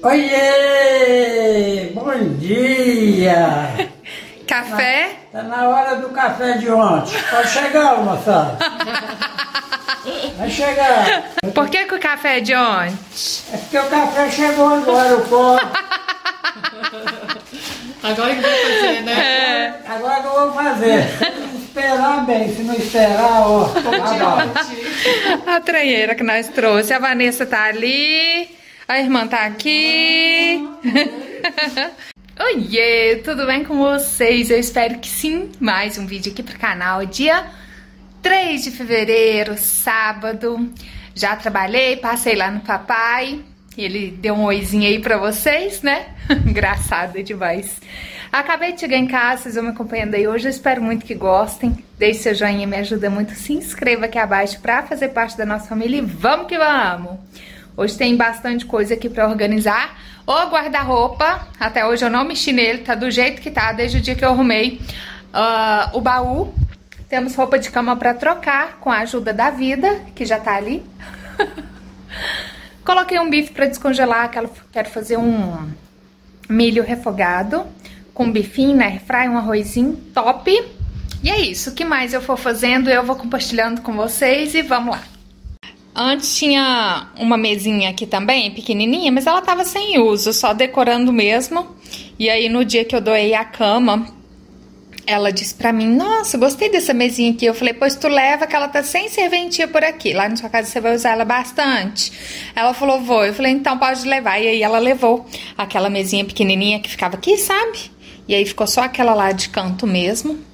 Oiê! Bom dia! Café? Tá na hora do café de ontem. Pode chegar, moçada. Vai chegar. Por que o café é de ontem? É porque o café chegou agora, o ponto. Agora que vai fazer, né? É. Agora que eu vou fazer. Esperar bem, se não esperar, ó. A tranheira que nós trouxe. A Vanessa tá ali. A irmã tá aqui. Oiê, tudo bem com vocês? Eu espero que sim. Mais um vídeo aqui pro canal. Dia 3 de fevereiro, sábado. Já trabalhei, passei lá no papai. Ele deu um oizinho aí pra vocês, né? Engraçado demais. Acabei de chegar em casa, vocês vão me acompanhando aí hoje. Eu espero muito que gostem. Deixe seu joinha, me ajuda muito. Se inscreva aqui abaixo pra fazer parte da nossa família. E vamos que vamos! Hoje tem bastante coisa aqui pra organizar. O guarda-roupa, até hoje eu não mexi nele, tá do jeito que tá, desde o dia que eu arrumei o baú. Temos roupa de cama pra trocar, com a ajuda da Vida, que já tá ali. Coloquei um bife pra descongelar, quero fazer um milho refogado, com bifinho, né, fry, um arrozinho top. E é isso, o que mais eu for fazendo, eu vou compartilhando com vocês e vamos lá. Antes tinha uma mesinha aqui também, pequenininha, mas ela tava sem uso, só decorando mesmo. E aí no dia que eu doei a cama, ela disse pra mim, nossa, gostei dessa mesinha aqui. Eu falei, pois tu leva que ela tá sem serventia por aqui. Lá na sua casa você vai usar ela bastante. Ela falou, vou. Eu falei, então pode levar. E aí ela levou aquela mesinha pequenininha que ficava aqui, sabe? E aí ficou só aquela lá de canto mesmo.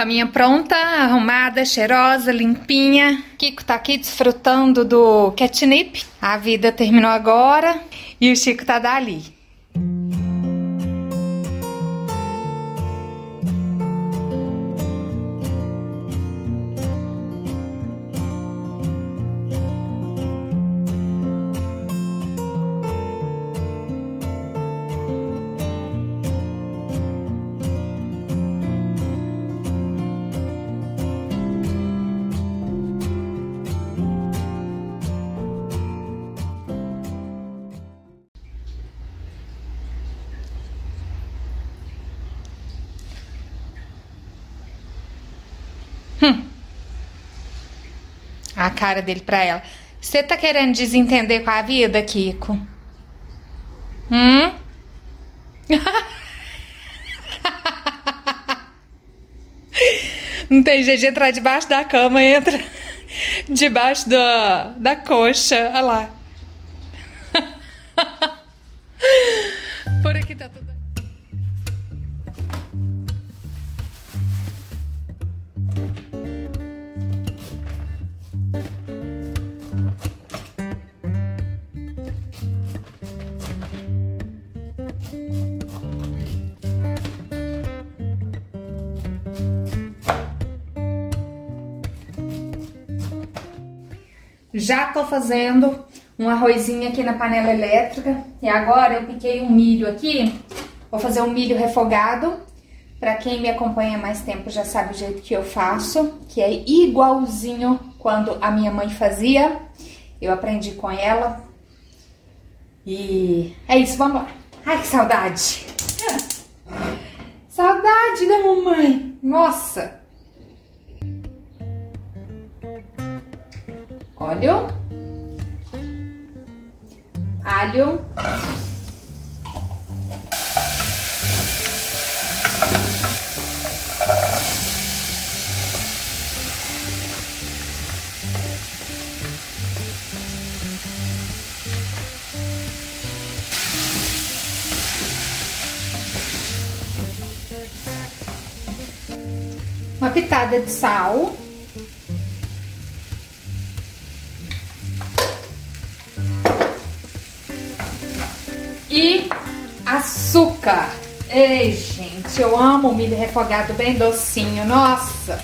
caminha pronta, arrumada, cheirosa, limpinha. Kiko tá aqui desfrutando do catnip. A vida terminou agora e o Chico tá dali. A cara dele pra ela. Você tá querendo desentender com a vida, Kiko? Não tem jeito de entrar debaixo da cama, entra debaixo da coxa. Olha lá. Por aqui tá tudo... Já tô fazendo um arrozinho aqui na panela elétrica. E agora eu piquei um milho aqui. Vou fazer um milho refogado. Pra quem me acompanha há mais tempo já sabe o jeito que eu faço, que é igualzinho quando a minha mãe fazia. Eu aprendi com ela. E é isso, vamos lá. Ai, que saudade! Saudade da mamãe! Nossa! Óleo, alho, uma pitada de sal. E açúcar. Ei, gente, eu amo milho refogado bem docinho, nossa.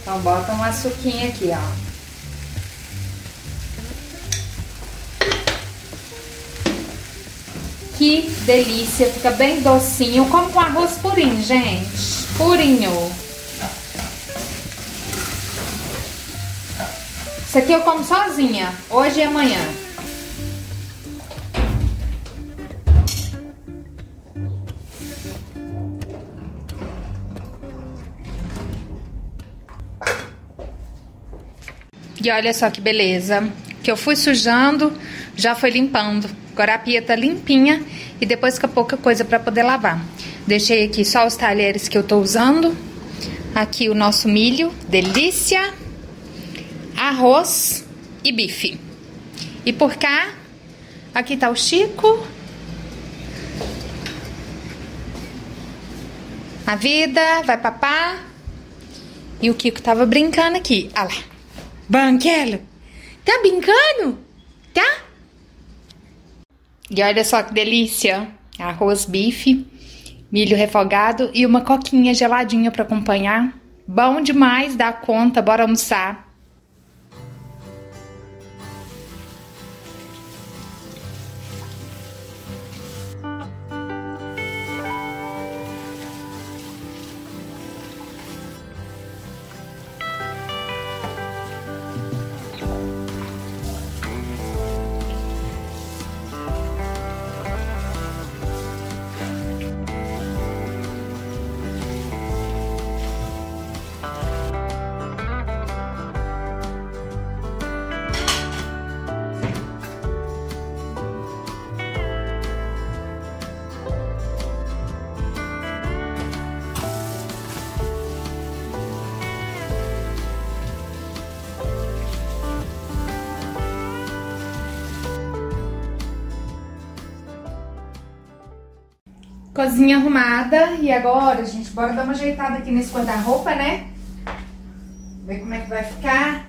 Então bota um açuquinho aqui, ó. Que delícia, fica bem docinho, como com arroz purinho, gente, purinho. Isso aqui eu como sozinha, hoje e amanhã. E olha só que beleza, que eu fui sujando, já foi limpando. Agora a pia tá limpinha e depois fica pouca coisa pra poder lavar. Deixei aqui só os talheres que eu tô usando. Aqui o nosso milho, delícia, arroz e bife. E por cá, aqui tá o Chico. A vida, vai papá. E o Kiko tava brincando aqui, olha lá. Banquelo, tá brincando? Tá? E olha só que delícia. Arroz, bife, milho refogado e uma coquinha geladinha pra acompanhar. Bom demais, dá conta, bora almoçar. Cozinha arrumada. E agora, gente, bora dar uma ajeitada aqui nesse guarda-roupa, né? Ver como é que vai ficar.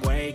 way.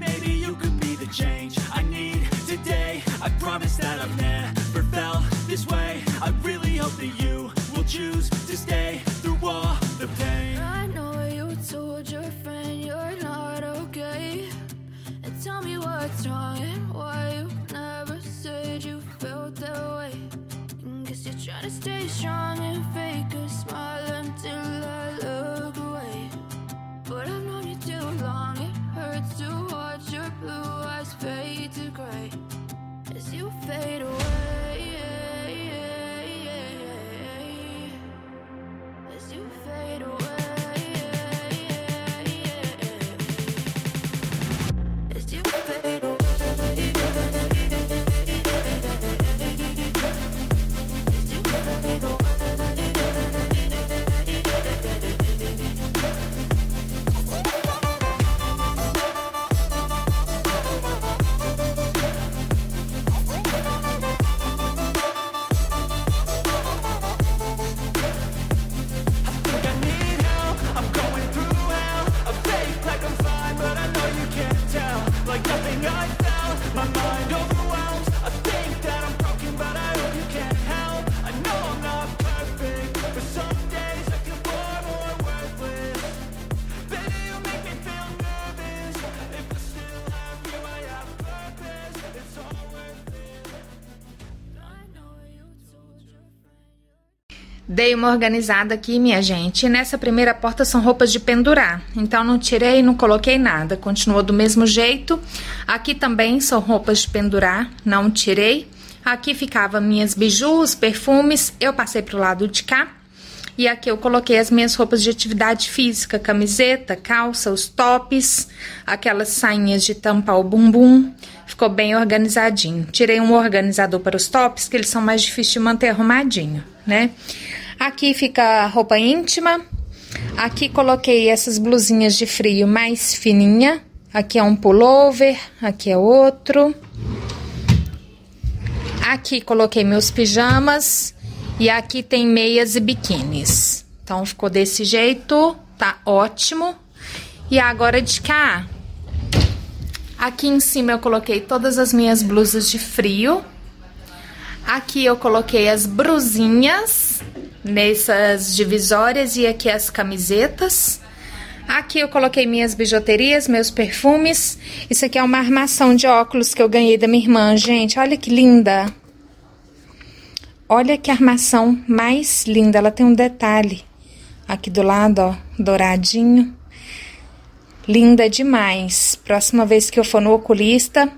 maybe you could be the change I need today. I promise that I've never felt this way. I really hope that you will choose to stay through all the pain. I know you told your friend you're not okay, and tell me what's wrong and why you never said you felt that way. You're trying to stay strong and fake a smile until I look away. But I've known you too long, it hurts to watch your blue eyes fade to gray as you fade away, as you fade away, as you fade away. Dei uma organizada aqui, minha gente, e nessa primeira porta são roupas de pendurar, então não tirei, não coloquei nada, continuou do mesmo jeito. Aqui também são roupas de pendurar, não tirei. Aqui ficavam minhas bijus, perfumes, eu passei pro lado de cá. E aqui eu coloquei as minhas roupas de atividade física, camiseta, calça, os tops, aquelas sainhas de tampar o bumbum. Ficou bem organizadinho. Tirei um organizador para os tops, que eles são mais difíceis de manter arrumadinho, né? Aqui fica a roupa íntima. Aqui coloquei essas blusinhas de frio mais fininha. Aqui é um pullover, aqui é outro. Aqui coloquei meus pijamas e aqui tem meias e biquínis. Então ficou desse jeito, tá ótimo. E agora de cá, aqui em cima eu coloquei todas as minhas blusas de frio. Aqui eu coloquei as brusinhas nessas divisórias e aqui as camisetas. Aqui eu coloquei minhas bijuterias, meus perfumes. Isso aqui é uma armação de óculos que eu ganhei da minha irmã, gente. Olha que linda! Olha que armação mais linda. Ela tem um detalhe aqui do lado, ó, douradinho. Linda demais. Próxima vez que eu for no oculista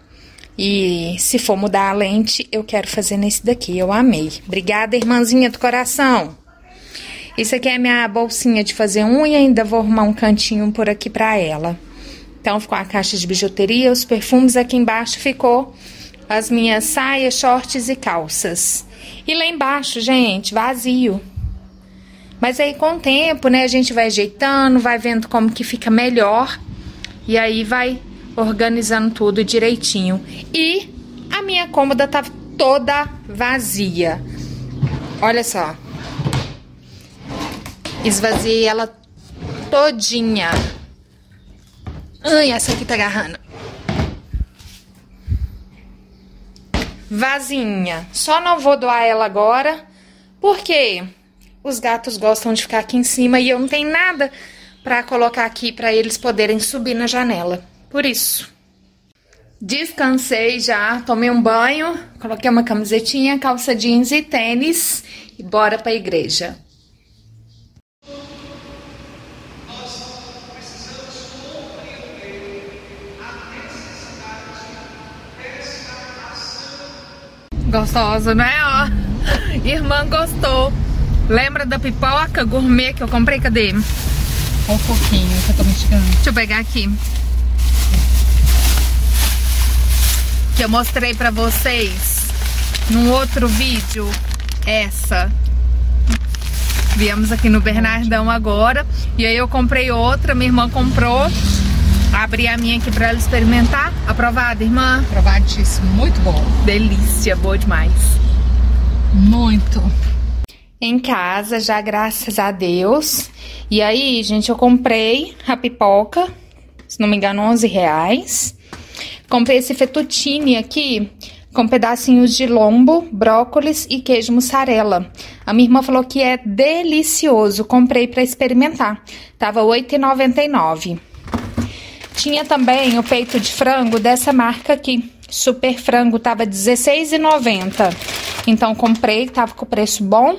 e se for mudar a lente, eu quero fazer nesse daqui. Eu amei. Obrigada, irmãzinha do coração. Isso aqui é minha bolsinha de fazer unha, ainda vou arrumar um cantinho por aqui pra ela. Então, ficou a caixa de bijuteria, os perfumes. Aqui embaixo ficou as minhas saias, shorts e calças. E lá embaixo, gente, vazio. Mas aí, com o tempo, né, a gente vai ajeitando, vai vendo como que fica melhor. E aí, vai organizando tudo direitinho. E a minha cômoda tá toda vazia. Olha só. Esvaziei ela todinha. Ai, essa aqui tá agarrando. Vazinha. Só não vou doar ela agora, porque os gatos gostam de ficar aqui em cima e eu não tenho nada pra colocar aqui pra eles poderem subir na janela. Por isso. Descansei já, tomei um banho, coloquei uma camisetinha, calça jeans e tênis e bora pra igreja. Gostosa, não é? Ó, irmã gostou. Lembra da pipoca gourmet que eu comprei? Cadê? Ó, um pouquinho que eu tô mexendo. Deixa eu pegar aqui. Que eu mostrei pra vocês num outro vídeo. Essa. Viemos aqui no Bernardão agora. E aí eu comprei outra, minha irmã comprou. Abri a minha aqui pra ela experimentar. Aprovada, irmã? Aprovadíssimo, muito bom. Delícia, boa demais. Muito. Em casa, já graças a Deus. E aí, gente, eu comprei a pipoca, se não me engano, R$11. Comprei esse fettuccine aqui, com pedacinhos de lombo, brócolis e queijo mussarela. A minha irmã falou que é delicioso. Comprei pra experimentar. Tava R$8,99. Tinha também o peito de frango dessa marca aqui, Super Frango, tava R$16,90. Então comprei, tava com preço bom.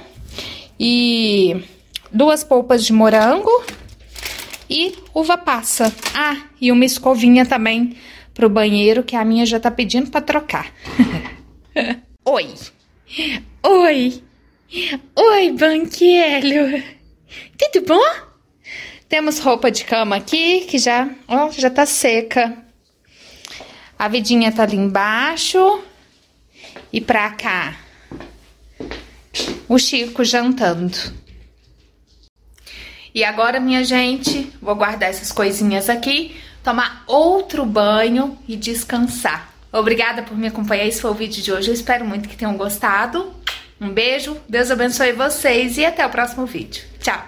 E duas polpas de morango e uva passa. Ah, e uma escovinha também pro banheiro, que a minha já tá pedindo pra trocar. Oi! Oi! Oi, Banquelho! Tudo bom? Temos roupa de cama aqui, que já, ó, já tá seca. A vidinha tá ali embaixo. E pra cá, o Chico jantando. E agora, minha gente, vou guardar essas coisinhas aqui, tomar outro banho e descansar. Obrigada por me acompanhar, esse foi o vídeo de hoje. Eu espero muito que tenham gostado. Um beijo, Deus abençoe vocês e até o próximo vídeo. Tchau!